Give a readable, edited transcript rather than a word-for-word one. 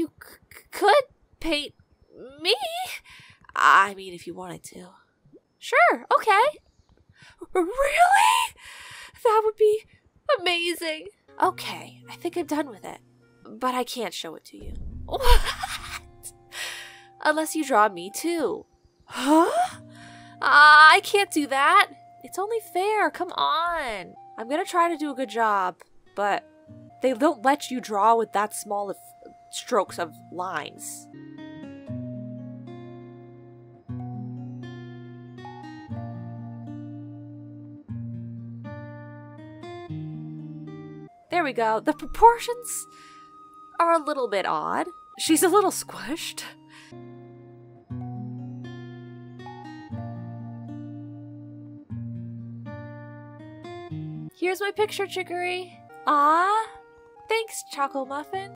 you could paint me. I mean, if you wanted to. Sure, okay. Really? That would be amazing. Okay, I think I'm done with it. But I can't show it to you. What? Unless you draw me too. Huh? I can't do that. It's only fair, come on. I'm gonna try to do a good job, but they don't let you draw with that small of strokes of lines. There we go. The proportions are a little bit odd. She's a little squished. Here's my picture, Chicory. Ah, thanks, Choco Muffin.